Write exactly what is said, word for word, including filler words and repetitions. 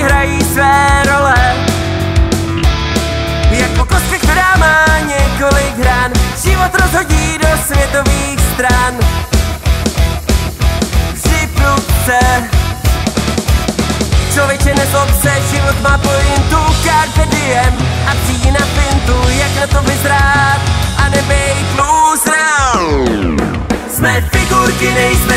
si hrají své role. Jako kostky, která má několik hran, život rozhodí do světových stran. Při prudce člověče, nezlob se, život má pointu, carpe diem, a přijdi na fintu, jak na to vyzrát a nebejt lůzrou. Jsme figurky, nejsme